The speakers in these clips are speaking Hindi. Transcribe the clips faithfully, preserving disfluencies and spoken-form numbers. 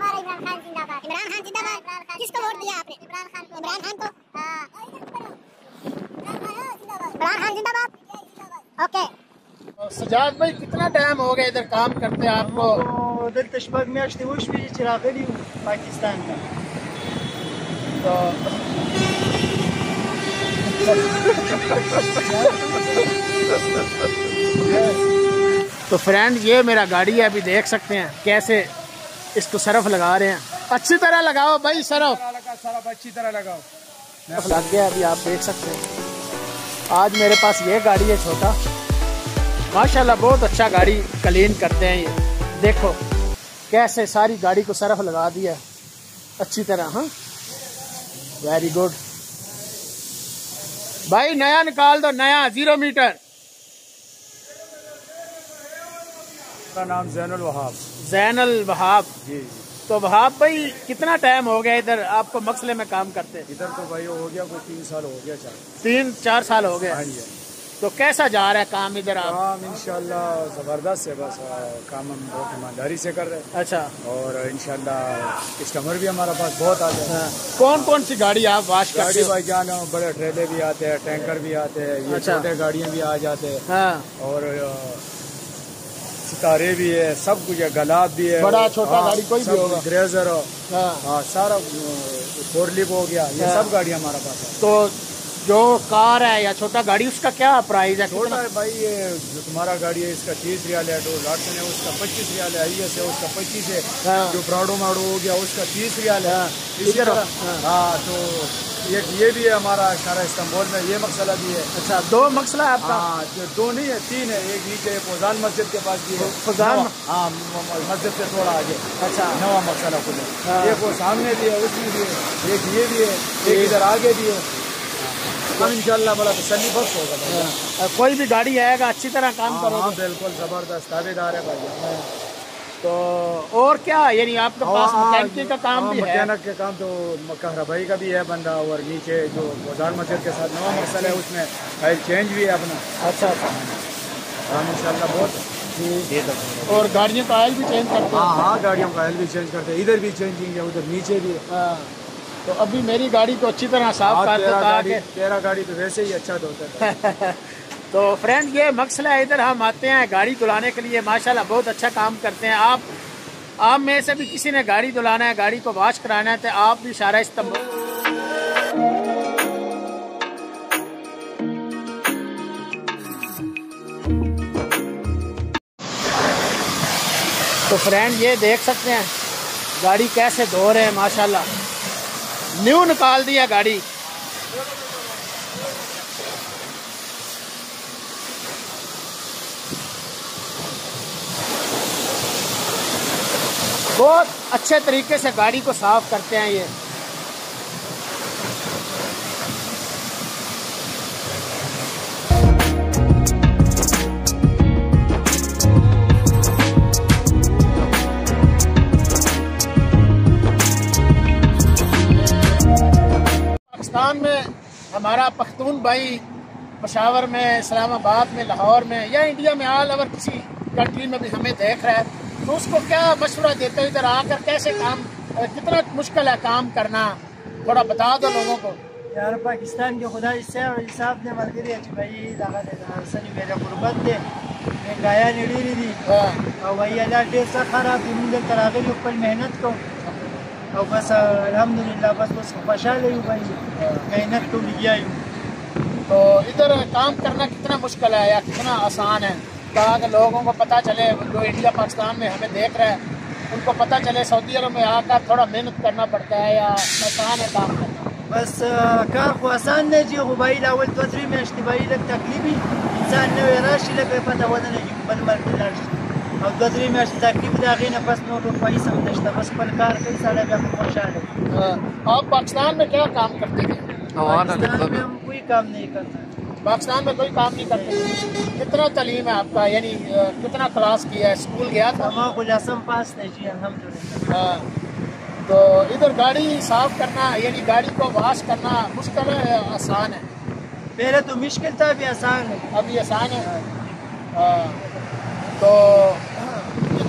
जिंदाबाद, इमरान खान जिंदाबाद, इमरान खान जिंदाबाद। किसको वोट दिया आपने? इमरान खान को। इमरान खान को, इमरान खान जिंदाबाद। ओके, सजाद भाई कितना टाइम हो गया इधर काम करते हैं आपको? उधर कश्मीर में अश्तवश भी चिरागली हूँ पाकिस्तान का। तो तो फ्रेंड ये मेरा गाड़ी है, अभी देख सकते हैं कैसे इसको सरफ लगा रहे हैं। अच्छी तरह लगाओ भाई, सरफ सरफ अच्छी तरह लगाओ। लग गया, अभी आप देख सकते हैं। आज मेरे पास ये गाड़ी है छोटा, माशाल्लाह बहुत अच्छा गाड़ी क्लीन करते हैं ये। देखो कैसे सारी गाड़ी को सरफ लगा दिया अच्छी तरह। हाँ, वेरी गुड भाई। नया निकाल दो, नया जीरो मीटर। मेरा नाम जैनुल वहाब। जैनुल वहाब जी। तो वहाब भाई कितना टाइम हो गया इधर आपको मसले में काम करते? इधर तो भाई हो गया कोई तीन साल हो गया, चार तीन चार साल हो गया। तो कैसा जा रहा है काम इधर आप? काम इंशाल्लाह जबरदस्त है, बस काम हम बहुत ईमानदारी से कर रहे हैं। अच्छा, और इंशाल्लाह कस्टमर भी हमारा पास बहुत आते हैं। कौन कौन सी गाड़ी आप वाश करते? गाड़ी भाई जान बड़े ट्रेले भी आते हैं, टैंकर भी आते हैं, ये छोटे गाड़ियाँ भी आ जाते हैं। हाँ। और सितारे भी है, सब कुछ है, गलाब भी है, बड़ा छोटा गाड़ी कोई भी होगा, ग्रेजर हो, हाँ सारा फोर लिप हो गया, ये सब गाड़ी हमारे पास है। तो जो कार है या छोटा गाड़ी उसका क्या प्राइस है? छोटा है भाई ये जो तुम्हारा गाड़ी है इसका तीस रियाल है, जो लाटन है उसका पच्चीस रियाल है, आई एस है उसका पच्चीस है, हाँ। जो प्राडो माडो हो गया उसका तीस रियाल है। हाँ, हाँ तो एक ये भी है हमारा सारा इस्तांबुल में, ये मसला भी है। अच्छा, दो मसला है आपका? हाँ, दो नहीं है, तीन है। एक नीचे फौजान मस्जिद के पास भी है, फौजान हाँ मस्जिद से थोड़ा आगे। अच्छा, नवा मसला खुद है, एक वो सामने भी है उसमें भी है, एक ये भी है, एक इधर आगे भी है। हम इंशाल्लाह बड़ा तसल्ली बख्श होगा, कोई भी गाड़ी आएगा अच्छी तरह काम करोगे। हाँ बिल्कुल जबरदस्त ताबेदार है भाई। तो और क्या यानी आपके पास मैकेनिक का काम भी है? मैकेनिक का काम तो कहरबाई का भी है बंदा, और नीचे जो बाजार मस्जिद के साथ नवा मसल है उसमें ऑयल चेंज भी है अपना। अच्छा, हम इंशाल्लाह बहुत। और गाड़ियों का ऑयल भी चेंज करते? हाँ हाँ, गाड़ियों का ऑयल भी चेंज करते, इधर भी चेंजिंग है, उधर नीचे भी। तो अभी मेरी गाड़ी को अच्छी तरह साफ कर देता है। तेरा गाड़ी तो वैसे ही अच्छा धोता है। तो फ्रेंड ये मसला है, इधर हम आते हैं गाड़ी धुलाने के लिए, माशाल्लाह बहुत अच्छा काम करते हैं। आप आप में से भी किसी ने गाड़ी धुलाना है, गाड़ी को वॉश कराना है तो आप भी सारा इस्तेमाल। तो फ्रेंड ये देख सकते हैं गाड़ी कैसे धो रहे हैं, माशाल्लाह न्यू निकाल दिया गाड़ी। बहुत अच्छे तरीके से गाड़ी को साफ करते हैं ये। में हमारा पख्तून भाई पेशावर में, इस्लामाबाद में, लाहौर में या इंडिया में, ऑल ओवर किसी कंट्री में भी हमें देख रहा है, तो उसको क्या मशवरा देते हो इधर आकर कैसे काम, कितना मुश्किल है काम करना, थोड़ा बता दो लोगों को। यार पाकिस्तान के खुदा इससे और हिसाब ने मर्जी दी अच्छी भाई दागा देना सनी मेरा गुरबत दे मैं गाया निड़ी नहीं दी और भाई अल्लाह डेढ़ सा खाना दिन तरावे लोग पर मेहनत को और बस अल्हम्दुलिल्लाह बस बस खुशहाल हूँ भाई, मेहनत तो लिया ही। तो इधर काम करना कितना मुश्किल है या कितना आसान है, ताकि लोगों को पता चले जो इंडिया पाकिस्तान में हमें देख रहे हैं उनको पता चले सऊदी अरब में आकर थोड़ा मेहनत करना पड़ता है या आसान है काम करना? बस कार को आसान नहीं जी भाई, लावल तोरी में अश्तबाई लग तकलीफी इंसान ने राशि लगे पता वजन बल मर राशि और दूसरी में तकलीफ दागी ने बस नोट वही समझता बस पलकार कई साल परेशान है। आप पाकिस्तान में क्या काम करते हैं? पाकिस्तान में हम कोई काम नहीं करते, पाकिस्तान में कोई काम नहीं करते। कितना तालीम है आपका यानी कितना क्लास किया है, स्कूल गया था? हम गुलासम पास नहीं जी अल्हम्दुलिल्लाह। तो इधर गाड़ी साफ करना यानी गाड़ी को वाश करना मुश्किल है या आसान है? पहले तो मुश्किल था, अभी आसान है। अभी आसान है। तो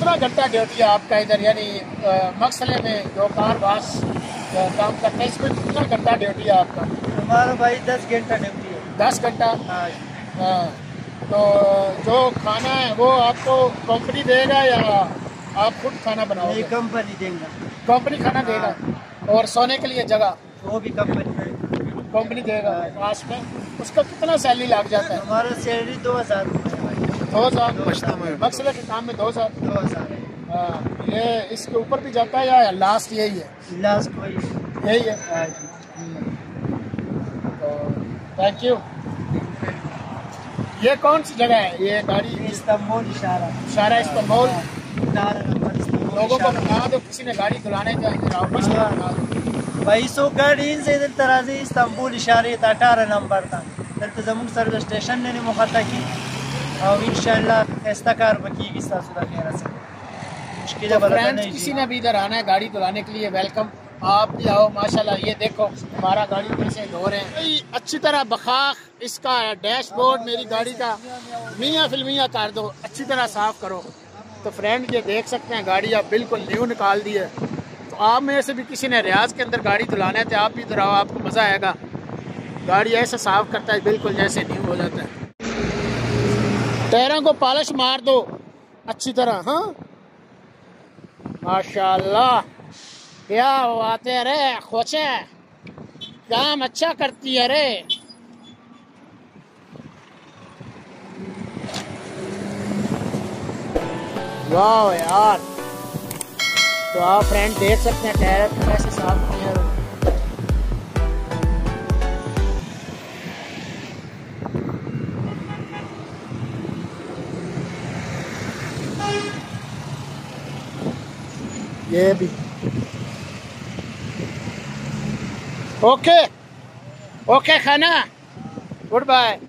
सत्रह घंटा ड्यूटी आपका इधर यानी मकसले में जो कारवास काम करता है इसमें कितना घंटा ड्यूटी है आपका? हमारा भाई दस घंटा ड्यूटी है। दस घंटा? हाँ। तो जो खाना है वो आपको कंपनी देगा या आप खुद खाना बनाओगे? कंपनी देगा। कंपनी खाना देगा और सोने के लिए जगह वो भी कंपनी कंपनी देगा पास में। उसका कितना सैलरी लग जाता है? हमारा सैलरी दो हज़ार दो हज़ार मकसद के काम में दो हज़ार दो हज़ार ये इसके ऊपर भी जाता है या लास्ट यही है? लास्ट यही है। Thank you. ये कौन सी जगह है ये गाड़ी? इस्तांबुल इशारा। इशारा इस्तांबुल। लोगों को बता दो किसी ने गाड़ी धुलाने का भाई सो गाड़ी से इधर तराजी इस्तांबुल इशारे था अठारह नंबर था दलते जमुन सर्व स्टेशन ने मुखाता की और इंशाल्लाह ऐसा कार बकीगी सासुदा खैरा से मुश्किल बता नहीं। किसी ने भी इधर आना है गाड़ी धुलाने के लिए वेलकम, आप भी आओ। माशाल्लाह ये देखो हमारा गाड़ी कैसे धो रहे हैं अच्छी तरह। बखाख इसका डैशबोर्ड मेरी गाड़ी का मियाँ फिल्मिया कर दो, अच्छी तरह साफ़ करो। तो फ्रेंड ये देख सकते हैं गाड़ी आप बिल्कुल न्यू निकाल दी है। तो आप में से भी किसी ने रियाज के अंदर गाड़ी धुलाना है तो आप भी इधर आओ, आपको मज़ा आएगा। गाड़ी ऐसे साफ करता है बिल्कुल जैसे न्यू हो जाता है। टायरों को पॉलिश मार दो अच्छी तरह। हाँ माशाल्लाह क्या बातें है रे, खोचे काम अच्छा करती है रे। वाह यार। तो आप फ्रेंड देख सकते हैं टायर कैसे साफ किए हैं। ये भी ओके ओके खाना गुड बाय।